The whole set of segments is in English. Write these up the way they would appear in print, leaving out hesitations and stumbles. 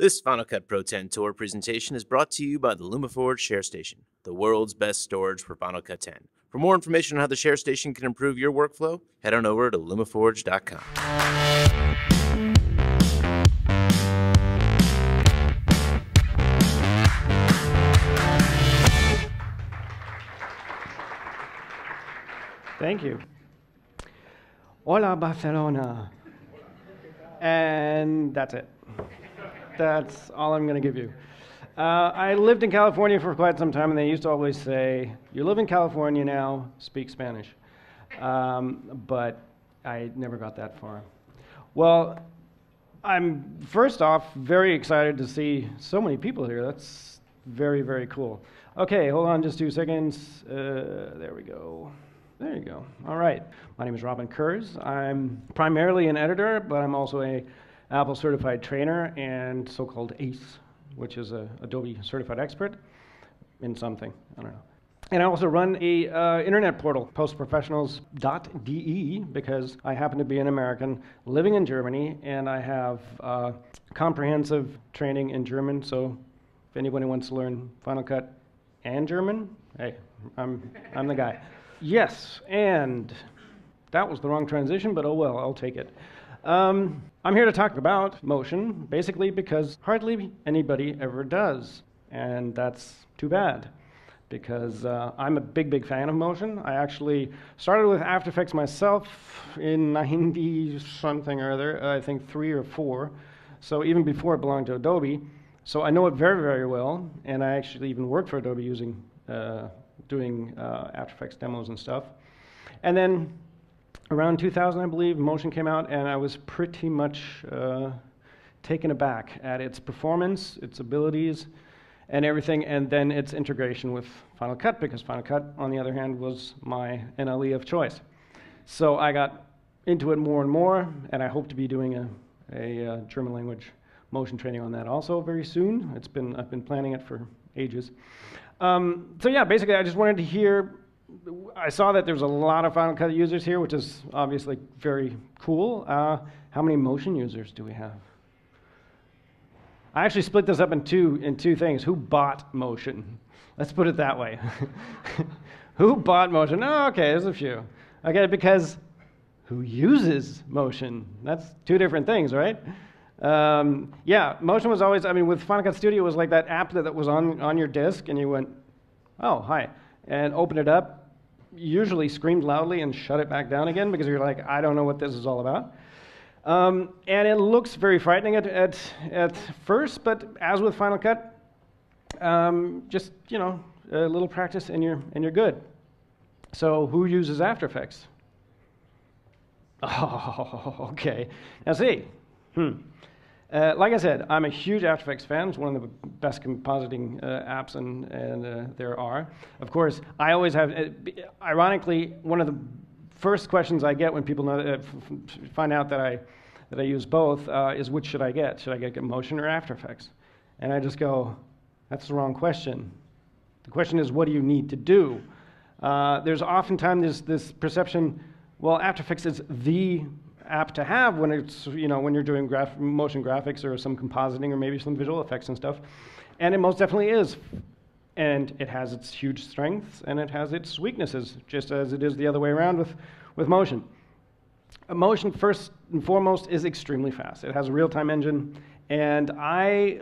This Final Cut Pro 10 Tour presentation is brought to you by the LumaForge ShareStation, the world's best storage for Final Cut 10. For more information on how the ShareStation can improve your workflow, head on over to lumaforge.com. Thank you. Hola, Barcelona. And that's it. That's all I'm going to give you. I lived in California for quite some time, and they used to always say, you live in California now, speak Spanish. But I never got that far. Well, I'm first off very excited to see so many people here. That's very, very cool. OK, hold on just 2 seconds. There we go. There you go. All right. My name is Robin Kurz. I'm primarily an editor, but I'm also an Apple certified trainer and so-called ACE, which is an Adobe certified expert in something. I don't know. And I also run a internet portal, postprofessionals.de, because I happen to be an American living in Germany, and I have comprehensive training in German. So if anybody wants to learn Final Cut and German, hey, I'm the guy. Yes, and that was the wrong transition, but oh well, I'll take it. I'm here to talk about motion, basically because hardly anybody ever does. And that's too bad, because I'm a big, big fan of motion. I actually started with After Effects myself in 90-something or other, I think 3 or 4. So even before it belonged to Adobe. So I know it very, very well, and I actually even worked for Adobe using doing After Effects demos and stuff. And then around 2000, I believe, Motion came out, and I was pretty much taken aback at its performance, its abilities, and everything, and then its integration with Final Cut, because Final Cut, on the other hand, was my NLE of choice. So I got into it more and more, and I hope to be doing a German language motion training on that also very soon. I've been planning it for ages. So yeah, basically I just wanted to hear, I saw that there's a lot of Final Cut users here, which is obviously very cool. How many motion users do we have? I actually split this up in two things. Who bought motion? Let's put it that way. Who bought motion? Oh, okay, there's a few. Okay, because who uses motion? That's two different things, right? Yeah, motion was always, I mean, with Final Cut Studio, it was like that app that was on your disk, and you went, oh, hi, and opened it up, usually screamed loudly and shut it back down again, because you're like, I don't know what this is all about. And it looks very frightening at first, but as with Final Cut, just, you know, a little practice and you're good. So who uses After Effects? Oh, okay. Now see. Like I said, I'm a huge After Effects fan. It's one of the best compositing apps and there are. Of course, I always have, ironically, one of the first questions I get when people know that, find out that I use both is which should I get? Should I get Motion or After Effects? And I just go, that's the wrong question. The question is, what do you need to do? There's oftentimes this perception, well, After Effects is the app to have when it's, you know, when you're doing motion graphics or some compositing or maybe some visual effects and stuff, and it most definitely is, and it has its huge strengths and it has its weaknesses, just as it is the other way around with motion. Motion first and foremost is extremely fast. It has a real-time engine, and I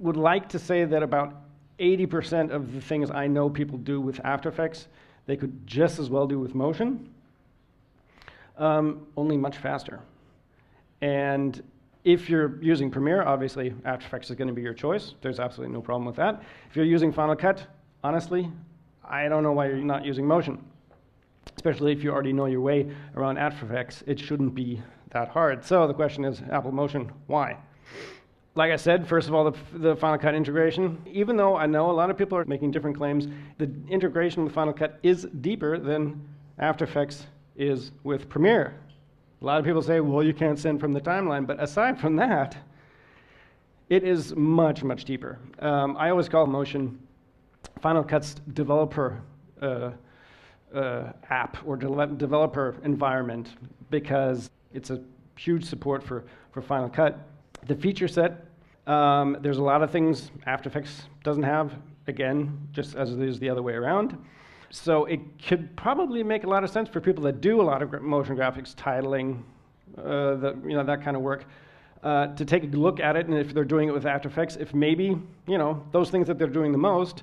would like to say that about 80% of the things I know people do with After Effects, they could just as well do with motion. Only much faster. And if you're using Premiere, obviously After Effects is going to be your choice. There's absolutely no problem with that. If you're using Final Cut, honestly, I don't know why you're not using motion. Especially if you already know your way around After Effects, it shouldn't be that hard. So the question is, Apple Motion, why? Like I said, first of all, the Final Cut integration. Even though I know a lot of people are making different claims, the integration with Final Cut is deeper than After Effects is with Premiere. A lot of people say, well, you can't send from the timeline, but aside from that, it is much, much deeper. I always call Motion Final Cut's developer app or developer environment, because it's a huge support for Final Cut. The feature set There's a lot of things After Effects doesn't have, again, just as it is the other way around. So it could probably make a lot of sense for people that do a lot of motion graphics, titling, that kind of work, to take a look at it, and if they're doing it with After Effects, if maybe, those things that they're doing the most,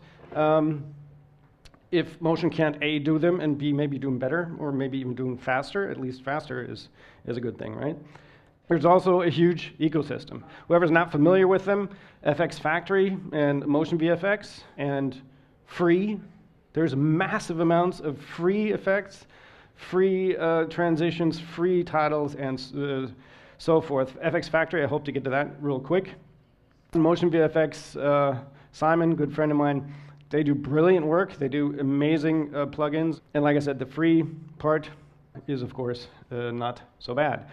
if Motion can't A, do them, and B, maybe do them better, or maybe even do them faster, at least faster is a good thing, right? There's also a huge ecosystem. Whoever's not familiar with them, FX Factory and Motion VFX and free. There's massive amounts of free effects, free transitions, free titles, and so forth. FX Factory, I hope to get to that real quick. Motion VFX, Simon, good friend of mine, they do brilliant work. They do amazing plugins. And like I said, the free part is, of course, not so bad.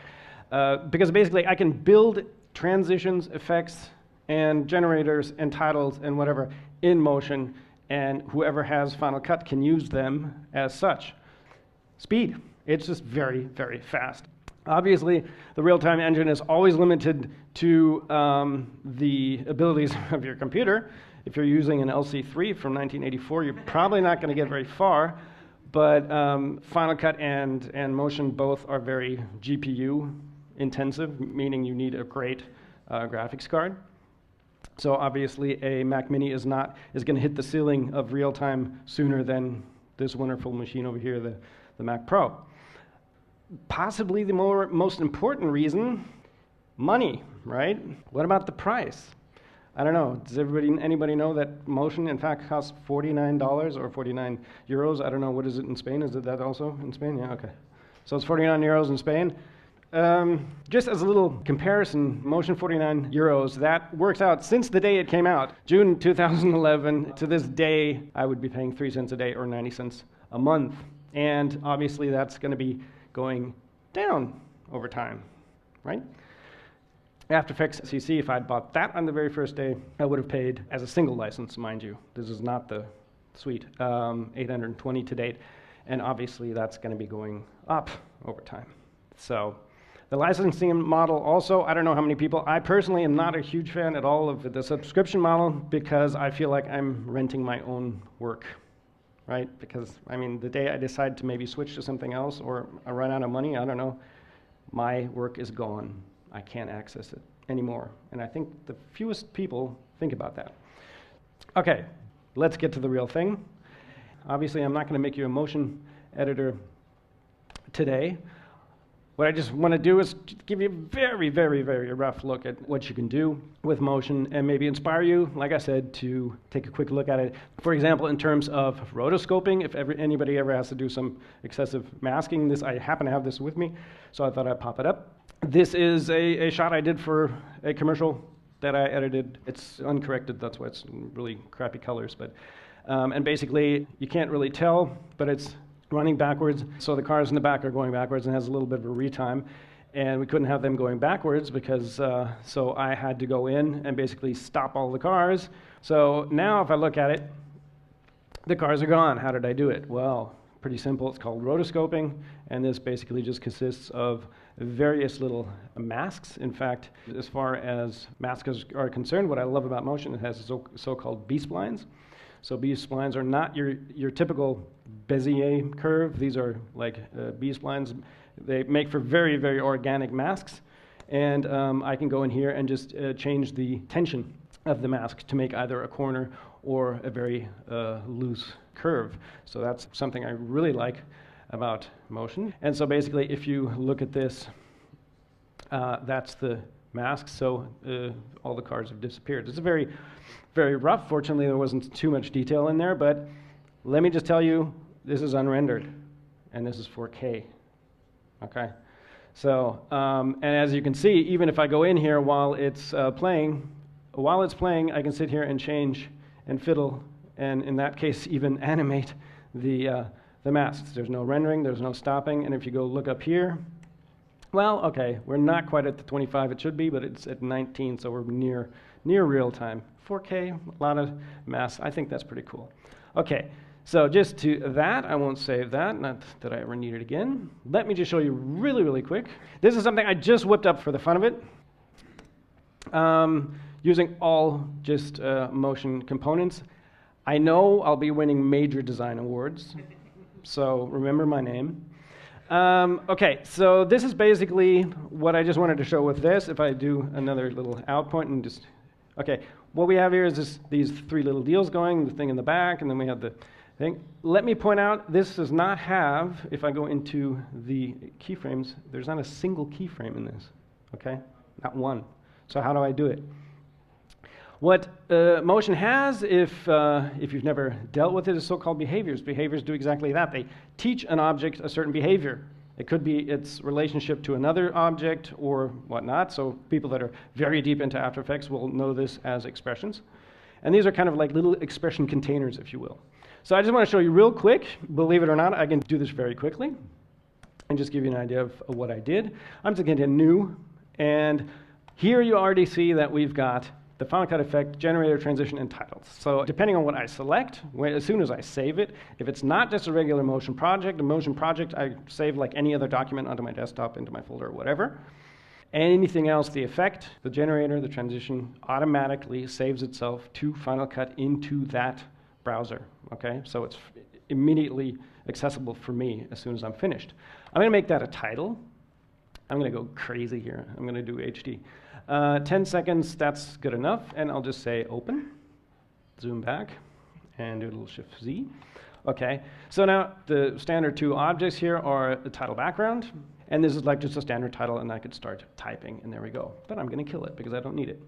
Because basically I can build transitions, effects, and generators, and titles, and whatever in Motion, and whoever has Final Cut can use them as such. Speed, it's just very, very fast. Obviously, the real-time engine is always limited to the abilities of your computer. If you're using an LC3 from 1984, you're probably not going to get very far. But Final Cut and Motion both are very GPU intensive, meaning you need a great graphics card. So obviously a Mac Mini is going to hit the ceiling of real time sooner than this wonderful machine over here, the Mac Pro. Possibly the most important reason, money, right? What about the price? I don't know. Does anybody know that Motion, in fact, costs $49 or 49 euros? I don't know. What is it in Spain? Is it that also in Spain? Yeah, okay. So it's 49 euros in Spain. Just as a little comparison, Motion 49 euros, that works out since the day it came out, June 2011, to this day, I would be paying 3 cents a day or 90 cents a month. And obviously that's going to be going down over time, right? After Effects CC, if I'd bought that on the very first day, I would have paid, as a single license, mind you, this is not the suite, 820 to date. And obviously that's going to be going up over time. So the licensing model also, I don't know how many people, I personally am not a huge fan at all of the subscription model because I feel like I'm renting my own work, right? Because, I mean, the day I decide to maybe switch to something else or I run out of money, I don't know, my work is gone. I can't access it anymore. And I think the fewest people think about that. Okay, let's get to the real thing. Obviously, I'm not going to make you a motion editor today. What I just want to do is give you a very, very, very rough look at what you can do with Motion and maybe inspire you, like I said, to take a quick look at it. For example, in terms of rotoscoping, if anybody ever has to do some excessive masking, this, I happen to have this with me, so I thought I'd pop it up. This is a shot I did for a commercial that I edited. It's uncorrected, that's why it's really crappy colors, but and basically, you can't really tell, but it's running backwards, so the cars in the back are going backwards and has a little bit of a retime, and we couldn't have them going backwards because, so I had to go in and basically stop all the cars. So now if I look at it, the cars are gone. How did I do it? Well, pretty simple, it's called rotoscoping, and this basically just consists of various little masks. In fact, as far as masks are concerned, what I love about Motion, it has so-called B-splines. So B-splines are not your typical Bézier curve. These are like B-splines. They make for very, very organic masks. And I can go in here and just change the tension of the mask to make either a corner or a very loose curve. So that's something I really like about Motion. And so basically, if you look at this, that's the mask. So all the cars have disappeared. It's a very, very rough. Fortunately, there wasn't too much detail in there, but let me just tell you, this is unrendered, and this is 4K, okay? So, and as you can see, even if I go in here while it's playing, I can sit here and change and fiddle, and in that case, even animate the masks. There's no rendering, there's no stopping, and if you go look up here, well, okay, we're not quite at the 25 it should be, but it's at 19, so we're near real time. 4K, a lot of mass. I think that's pretty cool. Okay, so just to that, I won't save that, not that I ever need it again. Let me just show you really, really quick. This is something I just whipped up for the fun of it. using all just motion components. I know I'll be winning major design awards, so remember my name. Okay, so this is basically what I just wanted to show with this. If I do another little out point and just, okay, what we have here is these three little deals going, the thing in the back, and then we have the thing. Let me point out, this does not have, if I go into the keyframes, there's not a single keyframe in this, okay? Not one. So how do I do it? What motion has, if you've never dealt with it, is so-called behaviors. Behaviors do exactly that. They teach an object a certain behavior. It could be its relationship to another object or whatnot. So people that are very deep into After Effects will know this as expressions. And these are kind of like little expression containers, if you will. So I just want to show you real quick. Believe it or not, I can do this very quickly and just give you an idea of what I did. I'm just going to hit new. And here you already see that we've got the Final Cut effect, generator, transition, and titles. So depending on what I select, as soon as I save it, if it's not just a regular motion project, I save like any other document onto my desktop, into my folder, or whatever. Anything else, the effect, the generator, the transition, automatically saves itself to Final Cut into that browser, okay? So it's immediately accessible for me as soon as I'm finished. I'm gonna make that a title. I'm gonna go crazy here. I'm gonna do HD. 10 seconds, that's good enough, and I'll just say open, zoom back, and do a little Shift-Z. Okay, so now the standard two objects here are the title background, and this is like just a standard title, and I could start typing, and there we go. But I'm gonna kill it because I don't need it.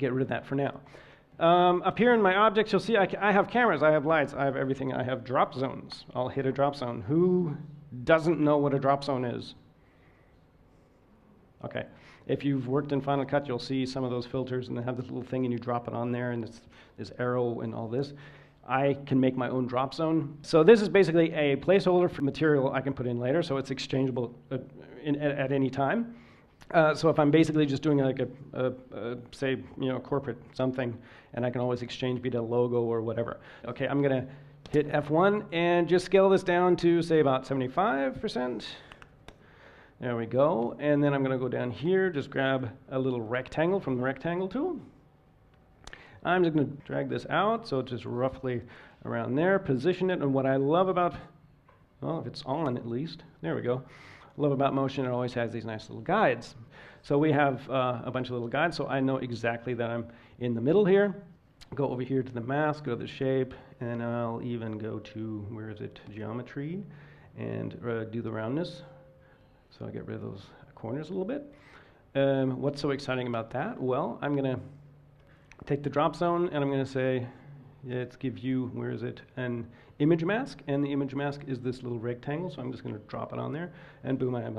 Get rid of that for now. Up here in my objects, you'll see I have cameras, I have lights, I have everything, I have drop zones. I'll hit a drop zone. Who doesn't know what a drop zone is? Okay. If you've worked in Final Cut, you'll see some of those filters and they have this little thing and you drop it on there and it's this arrow and all this. I can make my own drop zone. So this is basically a placeholder for material I can put in later, so it's exchangeable at any time. So if I'm basically just doing like say, you know, corporate something, and I can always exchange, be it a logo or whatever. Okay, I'm gonna hit F1 and just scale this down to say about 75%. There we go, and then I'm going to go down here, just grab a little rectangle from the rectangle tool. I'm just going to drag this out, so just roughly around there, position it, and what I love about, well, if it's on at least, there we go, love about motion, it always has these nice little guides. So we have a bunch of little guides, so I know exactly that I'm in the middle here. Go over here to the mask, go to the shape, and I'll even go to, where is it, geometry, and do the roundness. So I get rid of those corners a little bit. What's so exciting about that? Well, I'm going to take the drop zone and I'm going to say, let's give you, where is it, an image mask. And the image mask is this little rectangle, so I'm just going to drop it on there. And boom, I have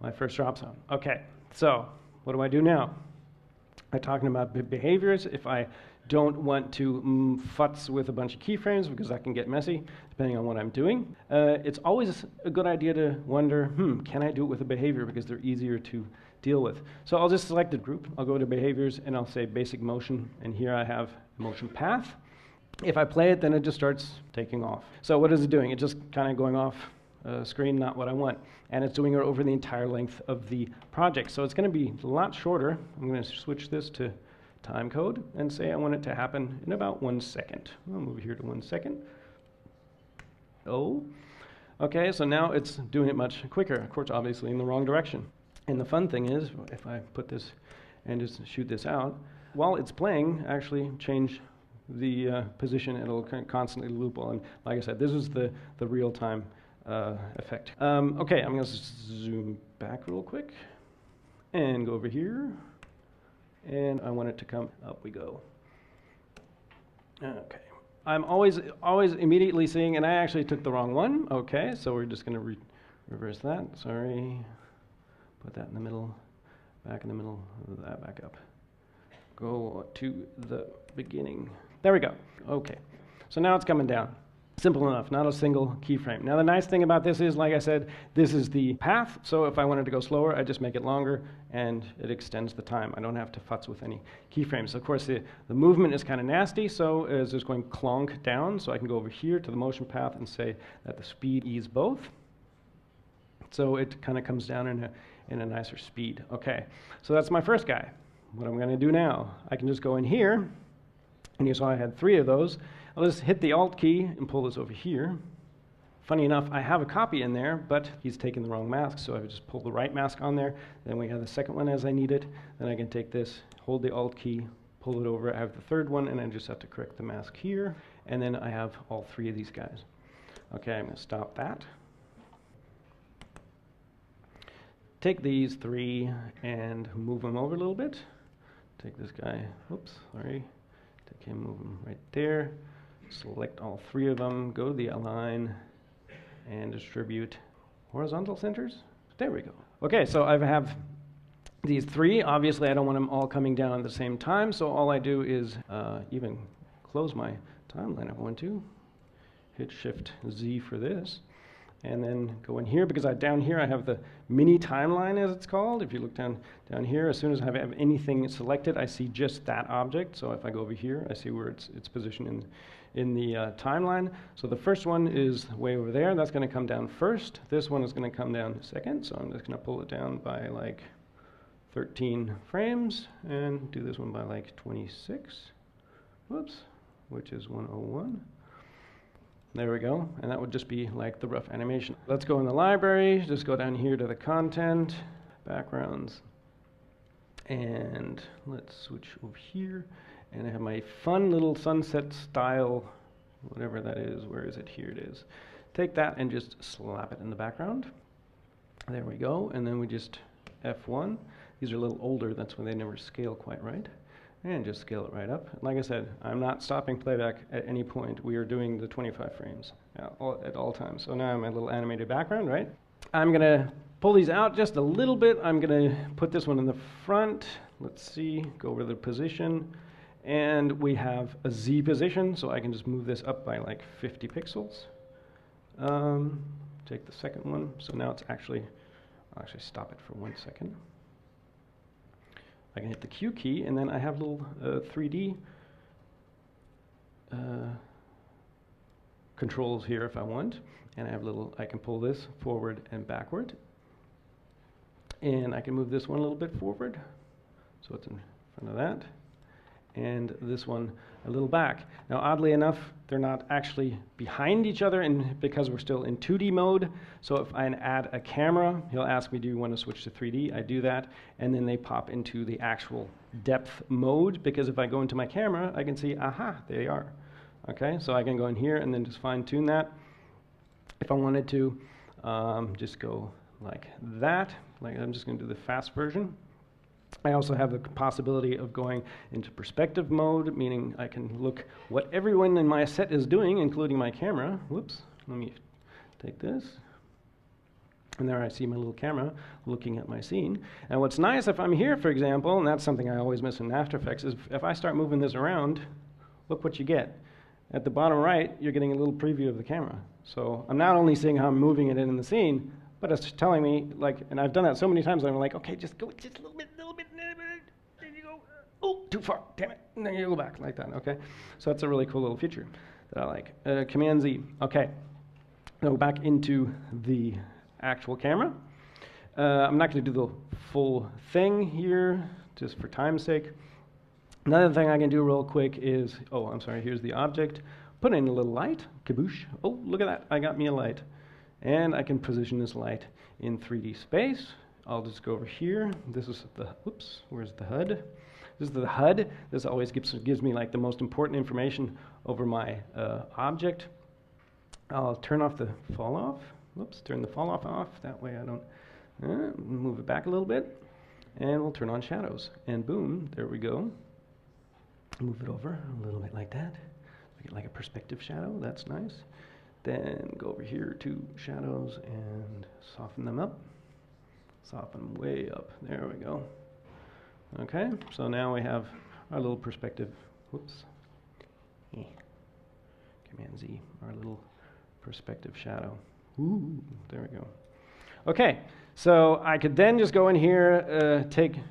my first drop zone. Okay, so what do I do now? I'm talking about behaviors. If I don't want to futz with a bunch of keyframes because that can get messy depending on what I'm doing. It's always a good idea to wonder, can I do it with a behavior because they're easier to deal with. So I'll just select a group, I'll go to behaviors and I'll say basic motion, and here I have motion path. If I play it, then it just starts taking off. So what is it doing? It's just kind of going off screen, not what I want. And it's doing it over the entire length of the project. So it's gonna be a lot shorter. I'm gonna switch this to time code and say I want it to happen in about 1 second. I'll move here to 1 second. Oh, okay, so now it's doing it much quicker. Of course, obviously in the wrong direction. And the fun thing is, if I put this and just shoot this out, while it's playing, actually change the position. It'll constantly loop on. Like I said, this is the real-time effect. Okay, I'm gonna zoom back real quick and go over here. And I want it to come, up we go. Okay, I'm always immediately seeing, and I actually took the wrong one. Okay, so we're just gonna reverse that, sorry. Put that in the middle, back in the middle, that back up. Go to the beginning. There we go, okay. So now it's coming down. Simple enough, not a single keyframe. Now the nice thing about this is, like I said, this is the path, so if I wanted to go slower, I just make it longer, and it extends the time. I don't have to futz with any keyframes. Of course, the movement is kind of nasty, so it's just going clonk down, so I can go over here to the motion path and say that the speed ease both. So it kind of comes down in a nicer speed. Okay, so that's my first guy. what I'm going to do now. I can just go in here, and you saw I had 3 of those. I'll just hit the Alt key and pull this over here. Funny enough, I have a copy in there, but he's taken the wrong mask, so I would just pull the right mask on there. Then we have the second one as I need it. Then I can take this, hold the Alt key, pull it over. I have the third one, and I just have to correct the mask here. And then I have all 3 of these guys. Okay, I'm going to stop that. Take these 3 and move them over a little bit. Take this guy, oops, sorry. Take him, move him right there. Select all 3 of them, go to the align, and distribute horizontal centers. There we go. Okay, so I have these 3. Obviously, I don't want them all coming down at the same time, so all I do is even close my timeline if I want to. Hit Shift-Z for this. And then go in here, because down here I have the mini timeline, as it's called. If you look down here, as soon as I have anything selected, I see just that object. So if I go over here, I see where it's positioned in the timeline. So the first one is way over there. That's going to come down first. This one is going to come down second. So I'm just going to pull it down by like 13 frames and do this one by like 26. Whoops, which is 101. There we go, and that would just be like the rough animation. Let's go in the library, just go down here to the content, backgrounds, and let's switch over here, and I have my fun little sunset style, whatever that is, where is it, here it is. Take that and just slap it in the background. There we go, and then we just F1. These are a little older, that's why they never scale quite right. And just scale it right up. Like I said, I'm not stopping playback at any point. We are doing the 25 frames at all times. So now I have my little animated background, right? I'm going to pull these out just a little bit. I'm going to put this one in the front. Let's see, go over the position. And we have a Z position, so I can just move this up by like 50 pixels. Take the second one. So now it's actually, I'll actually stop it for 1 second. I can hit the Q key, and then I have little 3D controls here if I want. And I have little, I can pull this forward and backward. And I can move this one a little bit forward, so it's in front of that. And this one a little back. Now, oddly enough, they're not actually behind each other, and because we're still in 2D mode, so if I add a camera, he'll ask me, do you want to switch to 3D? I do that, and then they pop into the actual depth mode, because if I go into my camera, I can see, aha, there they are. Okay, so I can go in here and then just fine-tune that. If I wanted to, just go like that. Like, I'm just going to do the fast version. I also have the possibility of going into perspective mode, meaning I can look what everyone in my set is doing, including my camera. Whoops, let me take this. And there I see my little camera looking at my scene. And what's nice, if I'm here, for example, and that's something I always miss in After Effects, is if I start moving this around, look what you get. At the bottom right, you're getting a little preview of the camera. So I'm not only seeing how I'm moving it in the scene, but it's telling me, like, and I've done that so many times, I'm like, okay, just go just a little bit, there you go, oh, too far, damn it, and then you go back like that, okay? So that's a really cool little feature that I like. Command-Z, okay. Go back into the actual camera. I'm not going to do the full thing here, just for time's sake. Another thing I can do real quick is, oh, I'm sorry, here's the object. Put in a little light, kaboosh, oh, look at that, I got me a light. And I can position this light in 3D space. I'll just go over here. This is the, whoops, where's the HUD? This is the HUD. This always gives me like the most important information over my object. I'll turn off the fall off. Whoops, turn the fall off off. That way I don't, move it back a little bit. And we'll turn on shadows. And boom, there we go. Move it over a little bit like that. Make it like a perspective shadow, that's nice. Then go over here to shadows and soften them up. Soften them way up. There we go. Okay, so now we have our little perspective. Whoops. Yeah. Command Z, our little perspective shadow. Ooh, there we go. Okay, so I could then just go in here,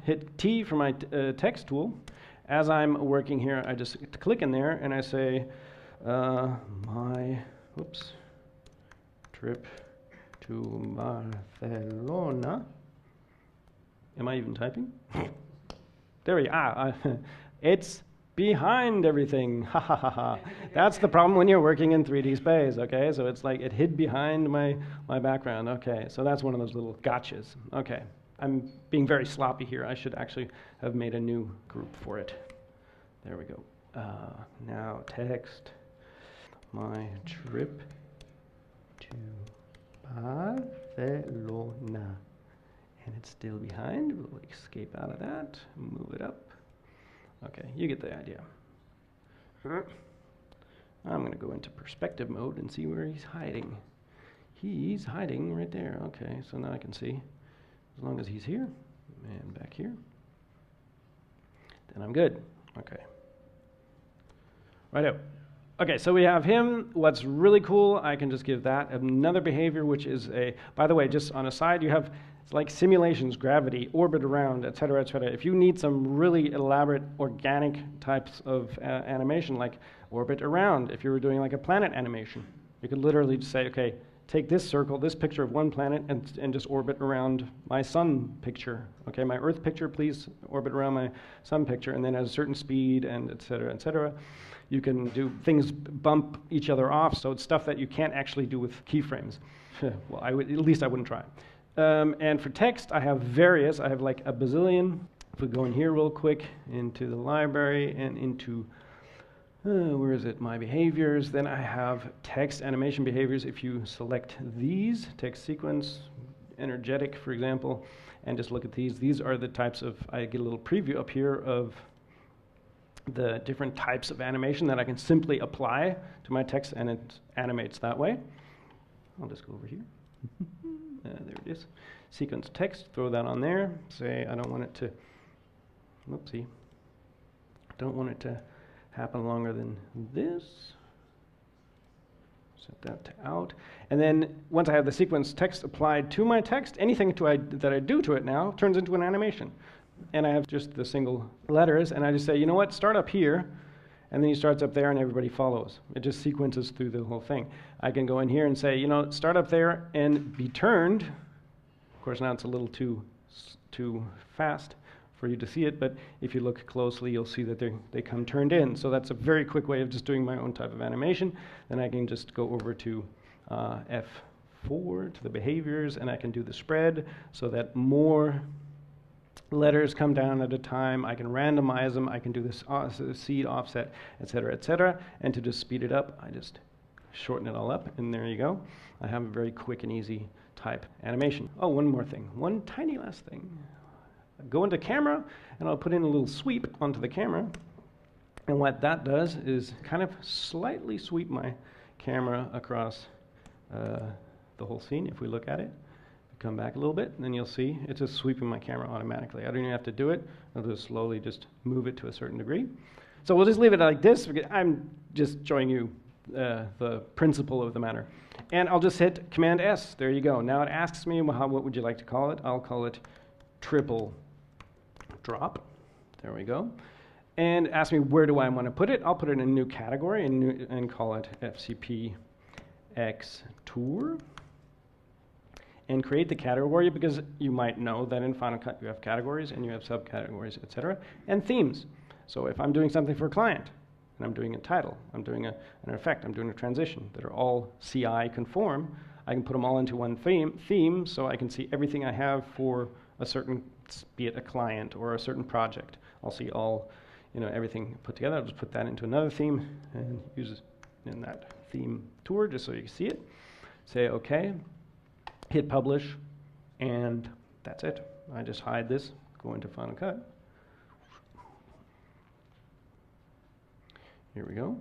hit T for my text tool. As I'm working here, I just click in there and I say, my. Oops, trip to Barcelona. Am I even typing? There we are. It's behind everything. Ha ha ha ha. That's the problem when you're working in 3D space, okay? So it's like it hid behind my background. Okay, so that's one of those little gotchas. Okay, I'm being very sloppy here. I should actually have made a new group for it. There we go. Now text. My trip to Barcelona. And it's still behind. We'll escape out of that, move it up. Okay, you get the idea. I'm going to go into perspective mode and see where he's hiding. He's hiding right there. Okay, so now I can see as long as he's here and back here. Then I'm good. Okay. Righto. Okay, so we have him. What's really cool, I can just give that another behavior, which is a, by the way, just on a side, you have it's like simulations, gravity, orbit around, et cetera, et cetera. If you need some really elaborate organic types of animation, like orbit around, if you were doing like a planet animation, you could literally just say, okay, take this circle, this picture of one planet, and just orbit around my sun picture. Okay, my Earth picture, please orbit around my sun picture, and then at a certain speed, and et cetera, et cetera. You can do things bump each other off, so it's stuff that you can't actually do with keyframes. Well, at least I wouldn't try. And for text, I have various. I have like a bazillion. If we go in here real quick, into the library, and into, where is it, my behaviors, then I have text animation behaviors. If you select these, text sequence, energetic, for example, and just look at these are the types of, I get a little preview up here of the different types of animation that I can simply apply to my text, and it animates that way. I'll just go over here. There it is. Sequence text, throw that on there. Say I don't want it to, whoopsie, don't want it to happen longer than this. Set that to out. And then once I have the sequence text applied to my text, anything that I do to it now turns into an animation. And I have just the single letters, and I just say, you know what, start up here, and then he starts up there, and everybody follows. It just sequences through the whole thing. I can go in here and say, you know, start up there and be turned. Of course, now it's a little too fast for you to see it, but if you look closely, you'll see that they come turned in. So that's a very quick way of just doing my own type of animation. Then I can just go over to F4, to the behaviors, and I can do the spread so that more letters come down at a time. I can randomize them. I can do this seed offset, etc., etc. And to just speed it up, I just shorten it all up, and there you go. I have a very quick and easy type animation. Oh, one more thing. One tiny last thing. Go into camera, and I'll put in a little sweep onto the camera. And what that does is kind of slightly sweep my camera across the whole scene, if we look at it. Come back a little bit, and then you'll see it's just sweeping my camera automatically. I don't even have to do it. I'll just slowly just move it to a certain degree. So we'll just leave it like this. I'm just showing you the principle of the matter. And I'll just hit Command S. There you go. Now it asks me, well, what would you like to call it? I'll call it triple drop. There we go. And ask me, where do I want to put it? I'll put it in a new category and call it FCPX Tour. And create the category, because you might know that in Final Cut you have categories and you have subcategories, etc., and themes. So if I'm doing something for a client, and I'm doing a title, I'm doing an effect, I'm doing a transition that are all CI conform, I can put them all into one theme, so I can see everything I have for a certain, be it a client or a certain project. I'll see all, you know, everything put together. I'll just put that into another theme and use it in that theme tour just so you can see it. Say okay. Hit publish, and that's it. I just hide this, go into Final Cut. Here we go.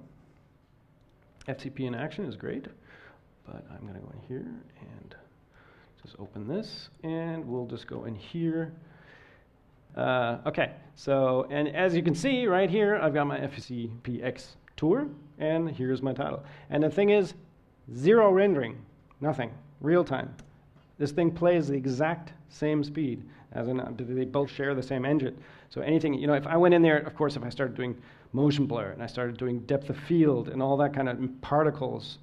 FCP in action is great, but I'm going to go in here and just open this, and we'll just go in here. Okay, so, and as you can see right here, I've got my FCPX tour, and here's my title. And the thing is, zero rendering, nothing, real time. This thing plays the exact same speed, as in they both share the same engine. So anything, you know, if I went in there, of course, if I started doing motion blur and I started doing depth of field and all that kind of particles,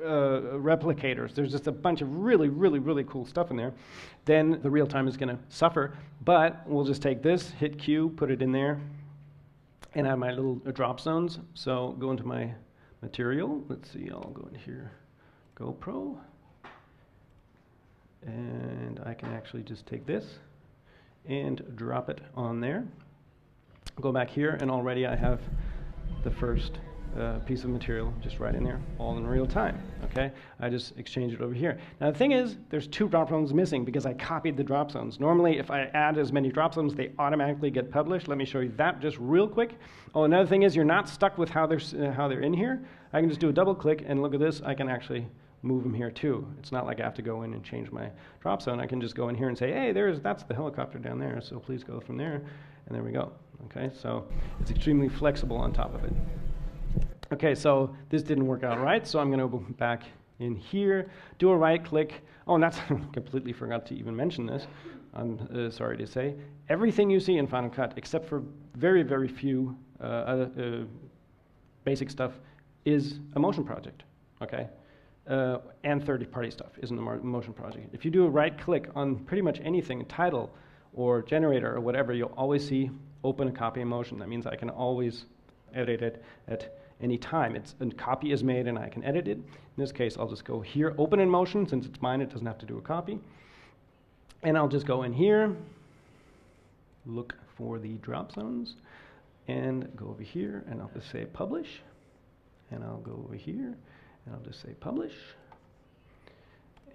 replicators. There's just a bunch of really cool stuff in there. Then the real time is going to suffer, but we'll just take this, hit Q, put it in there, and I have my little drop zones. So go into my material. Let's see, I'll go in here, GoPro, and I can actually just take this and drop it on there. Go back here, and already I have the first piece of material just right in there, all in real time. Okay, I just exchange it over here. Now the thing is, there's two drop zones missing because I copied the drop zones. Normally, if I add as many drop zones, they automatically get published. Let me show you that just real quick. Oh, another thing is, you're not stuck with how they're in here. I can just do a double click, and look at this. I can actually move them here too. It's not like I have to go in and change my drop zone. I can just go in here and say, hey, that's the helicopter down there, so please go from there, and there we go. Okay, so it's extremely flexible on top of it. Okay, so this didn't work out right, so I'm going to go back in here, do a right click. Oh, and that's completely forgot to even mention this. I'm sorry to say. Everything you see in Final Cut, except for very few basic stuff, is a motion project. Okay. And third-party stuff isn't a motion project. If you do a right-click on pretty much anything, title or generator or whatever, you'll always see open a copy in motion. That means I can always edit it at any time. It's a copy is made and I can edit it. In this case, I'll just go here, open in motion. Since it's mine, it doesn't have to do a copy. And I'll just go in here, look for the drop zones, and go over here, and I'll just say publish, and I'll go over here, and I'll just say publish,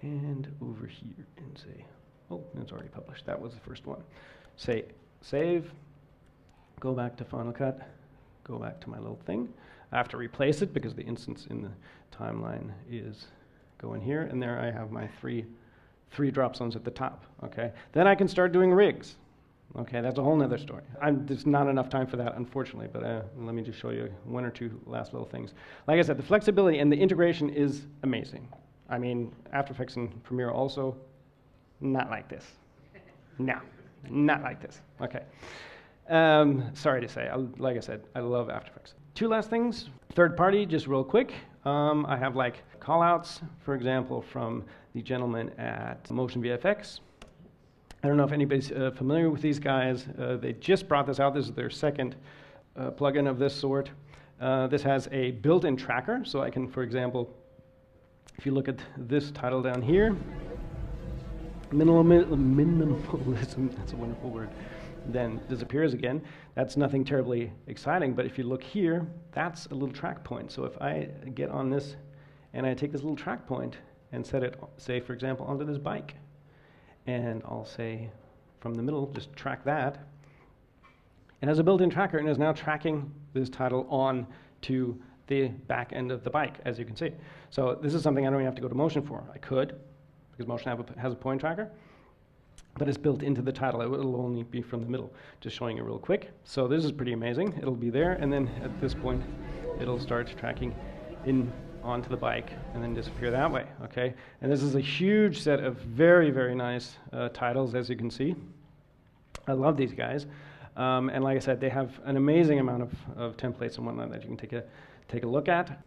and over here and say, oh, it's already published. That was the first one. Say save, go back to Final Cut, go back to my little thing. I have to replace it because the instance in the timeline is going here, and there I have my three drop zones at the top. Okay, then I can start doing rigs. Okay, that's a whole nother story. There's not enough time for that, unfortunately, but let me just show you one or two last little things. Like I said, the flexibility and the integration is amazing. I mean, After Effects and Premiere also, not like this. No, not like this. Okay. Sorry to say, like I said, I love After Effects. Two last things. Third party, just real quick. I have like callouts, for example, from the gentleman at Motion VFX. I don't know if anybody's familiar with these guys. They just brought this out. This is their second plugin of this sort. This has a built-in tracker, so I can, for example, if you look at this title down here, minimalism, that's a wonderful word, then disappears again. That's nothing terribly exciting, but if you look here, that's a little track point. So if I get on this and I take this little track point and set it, say, for example, onto this bike, and I'll say from the middle, just track that. It has a built-in tracker and is now tracking this title on to the back end of the bike, as you can see. So this is something I don't even have to go to Motion for. I could, because Motion has a point tracker, but it's built into the title. It'll only be from the middle. Just showing it real quick. So this is pretty amazing. It'll be there, and then at this point, it'll start tracking in onto the bike and then disappear that way, okay? And this is a huge set of very nice titles, as you can see. I love these guys. And like I said, they have an amazing amount of templates and whatnot that you can take a look at.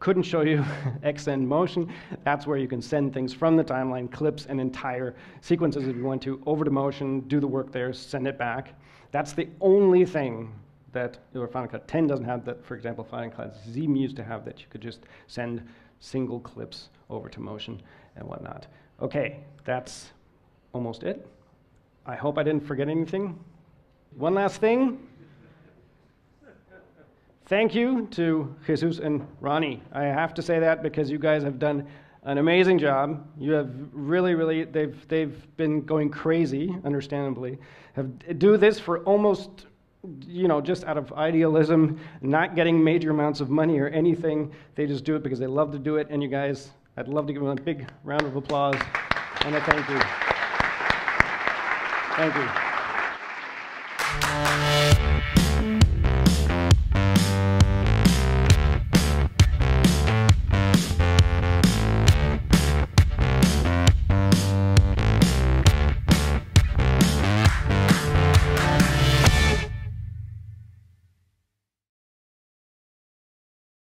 Couldn't show you XN Motion. That's where you can send things from the timeline, clips and entire sequences if you want to, over to Motion, do the work there, send it back. That's the only thing that Final Cut 10 doesn't have that, for example, Final Cut Zim used to have, that you could just send single clips over to Motion and whatnot. Okay, that's almost it. I hope I didn't forget anything. One last thing. Thank you to Jesus and Ronnie. I have to say that because you guys have done an amazing job. You have really, they've been going crazy, understandably. Do this for almost, you know, just out of idealism, not getting major amounts of money or anything. They just do it because they love to do it. And you guys, I'd love to give them a big round of applause and a thank you. Thank you.